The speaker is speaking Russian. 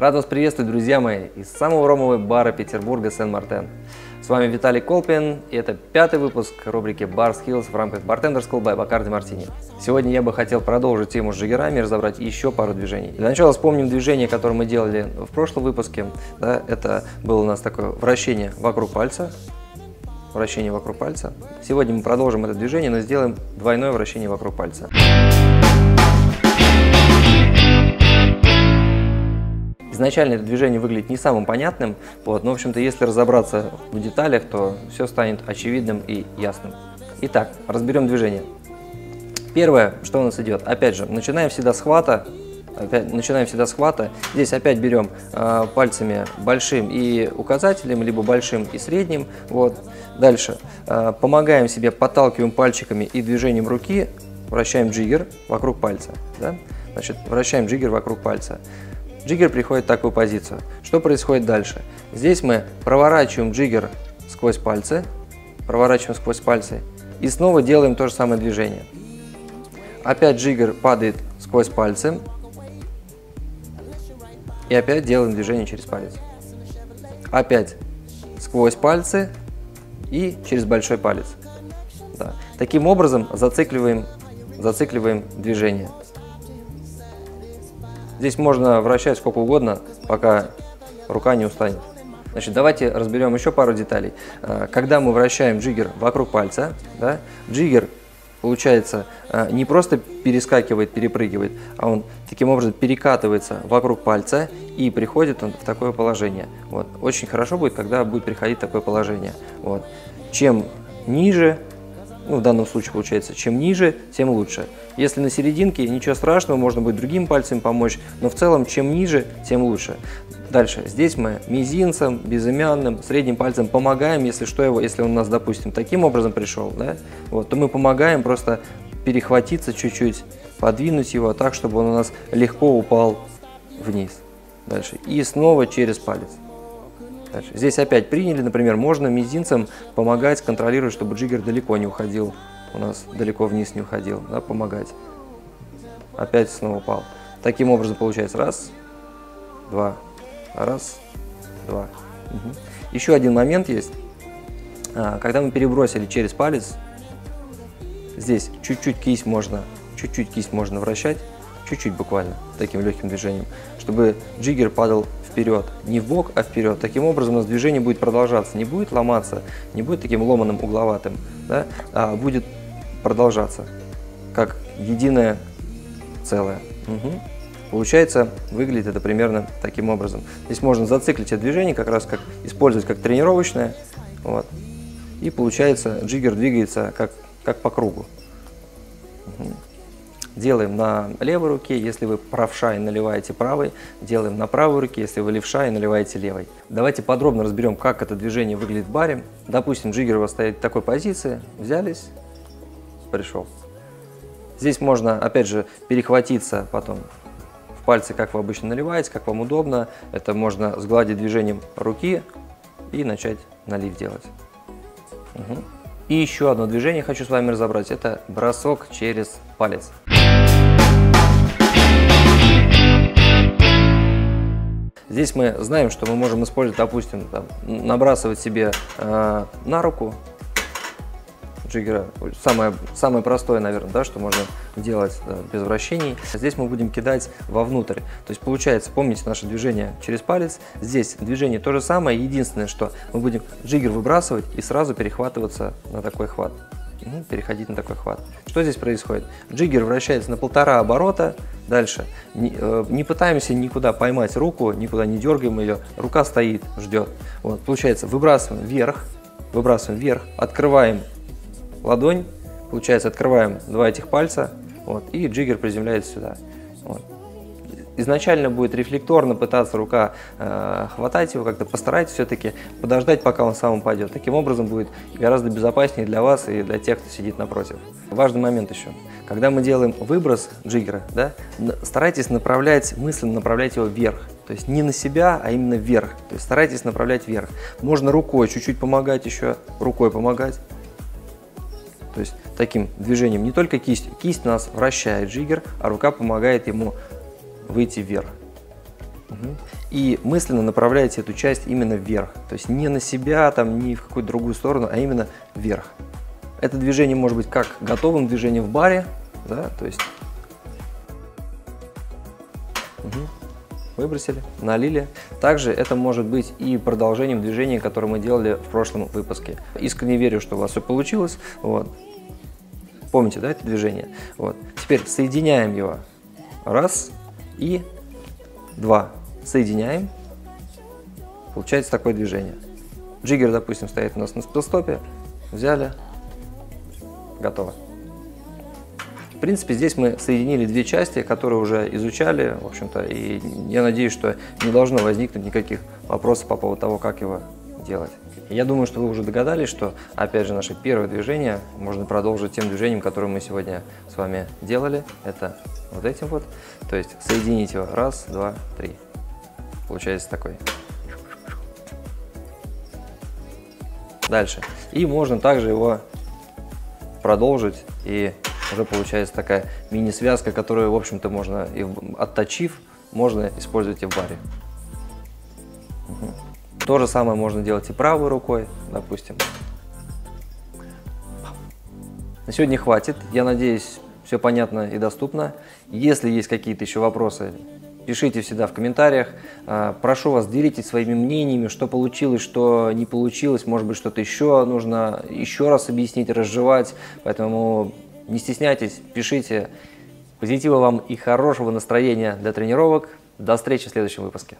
Рад вас приветствовать, друзья мои, из самого ромового бара Петербурга Сен-Мартен. С вами Виталий Колпин, и это 5-й выпуск рубрики Bar Skills в рамках Bartender School by Bacardi Martini. Сегодня я бы хотел продолжить тему с джиггерами и разобрать еще пару движений. Для начала вспомним движение, которое мы делали в прошлом выпуске. Да, это было у нас такое вращение вокруг пальца. Вращение вокруг пальца. Сегодня мы продолжим это движение, но сделаем двойное вращение вокруг пальца. Изначально это движение выглядит не самым понятным, вот, но, в общем-то, если разобраться в деталях, то все станет очевидным и ясным. Итак, разберем движение. Первое, что у нас идет, опять же, начинаем всегда с хвата. Здесь опять берем пальцами большим и указателем, либо большим и средним. Вот. Дальше помогаем себе, подталкиваем пальчиками и движением руки, вращаем джиггер вокруг пальца. Да? Значит, вращаем джиггер вокруг пальца. Джиггер приходит в такую позицию. Что происходит дальше? Здесь мы проворачиваем джиггер сквозь пальцы, и снова делаем то же самое движение. Опять джиггер падает сквозь пальцы, и опять делаем движение через палец. Опять сквозь пальцы и через большой палец. Да. Таким образом зацикливаем движение. Здесь можно вращать сколько угодно, пока рука не устанет. Значит, давайте разберем еще пару деталей. Когда мы вращаем джиггер вокруг пальца, да, джиггер, получается, не просто перескакивает, перепрыгивает, а он таким образом перекатывается вокруг пальца и приходит он в такое положение. Вот. Очень хорошо будет, когда будет приходить такое положение. Вот. Чем ниже, ну, в данном случае получается, чем ниже, тем лучше. Если на серединке, ничего страшного, можно будет другим пальцем помочь, но в целом, чем ниже, тем лучше. Дальше, здесь мы мизинцем, безымянным, средним пальцем помогаем, если что, его, если он у нас, допустим, таким образом пришел, да, вот, то мы помогаем просто перехватиться чуть-чуть, подвинуть его так, чтобы он у нас легко упал вниз. Дальше, и снова через палец. Дальше. Здесь опять приняли, например, можно мизинцем помогать, контролировать, чтобы джиггер далеко не уходил, у нас далеко вниз не уходил, да, помогать. Опять снова упал. Таким образом получается раз, два. Угу. Еще один момент есть. Когда мы перебросили через палец, здесь чуть-чуть кисть можно вращать, чуть-чуть буквально, таким легким движением, чтобы джиггер падал вперед, не в бок, а вперед. Таким образом у нас движение будет продолжаться, не будет ломаться, не будет таким ломаным, угловатым, да, а будет продолжаться как единое целое. Угу. Получается, выглядит это примерно таким образом. Здесь можно зациклить это движение, как раз как использовать как тренировочное, вот. И получается, джиггер двигается как по кругу. Угу. Делаем на левой руке, если вы правша и наливаете правой, делаем на правой руке, если вы левша и наливаете левой. Давайте подробно разберем, как это движение выглядит в баре. Допустим, джиггер у вас стоит в такой позиции, взялись, пришел. Здесь можно, опять же, перехватиться потом в пальцы, как вы обычно наливаете, как вам удобно. Это можно сгладить движением руки и начать налив делать. Угу. И еще одно движение хочу с вами разобрать, это бросок через палец. Здесь мы знаем, что мы можем использовать, допустим, там, набрасывать себе на руку джиггера. Самое простое, наверное, да, что можно делать, да, без вращений. Здесь мы будем кидать вовнутрь. То есть получается, помните наше движение через палец. Здесь движение то же самое. Единственное, что мы будем джиггер выбрасывать и сразу перехватываться на такой хват. Переходить на такой хват. Что здесь происходит? Джиггер вращается на 1,5 оборота. Дальше не пытаемся никуда поймать руку, никуда не дергаем ее. Рука стоит, ждет. Вот, получается, выбрасываем вверх, открываем ладонь. Получается, открываем два этих пальца. Вот, и джиггер приземляется сюда. Вот. Изначально будет рефлекторно пытаться рука хватать его, как-то постарайтесь все-таки подождать, пока он сам упадет. Таким образом будет гораздо безопаснее для вас и для тех, кто сидит напротив. Важный момент еще. Когда мы делаем выброс джиггера, да, старайтесь мысленно направлять его вверх. То есть не на себя, а именно вверх. То есть старайтесь направлять вверх. Можно рукой чуть-чуть помогать еще, То есть таким движением не только кисть. Кисть у нас вращает джиггер, а рука помогает ему выйти вверх. и мысленно направляете эту часть именно вверх. То есть не на себя, там, не в какую-то другую сторону, а именно вверх. Это движение может быть как готовым движением в баре, да, то есть выбросили, налили. Также это может быть и продолжением движения, которое мы делали в прошлом выпуске. Искренне верю, что у вас все получилось. Вот. Помните, да, это движение? Вот. Теперь соединяем его. Раз и два. Соединяем. Получается такое движение. Джиггер, допустим, стоит у нас на спилстопе. Взяли. Готово. В принципе, здесь мы соединили две части, которые уже изучали, в общем-то, и я надеюсь, что не должно возникнуть никаких вопросов по поводу того, как его делать. Я думаю, что вы уже догадались, что, опять же, наше первое движение можно продолжить тем движением, которое мы сегодня с вами делали. Это вот этим вот, то есть соединить его раз, два, три. Получается такой. Дальше. И можно также его продолжить и... Уже получается такая мини-связка, которую, в общем-то, можно, и отточив, можно использовать и в баре. То же самое можно делать и правой рукой, допустим. На сегодня хватит. Я надеюсь, все понятно и доступно. Если есть какие-то еще вопросы, пишите всегда в комментариях. Прошу вас, делитесь своими мнениями, что получилось, что не получилось. Может быть, что-то еще нужно еще раз объяснить, разжевать. Поэтому... Не стесняйтесь, пишите. Позитива вам и хорошего настроения для тренировок. До встречи в следующем выпуске.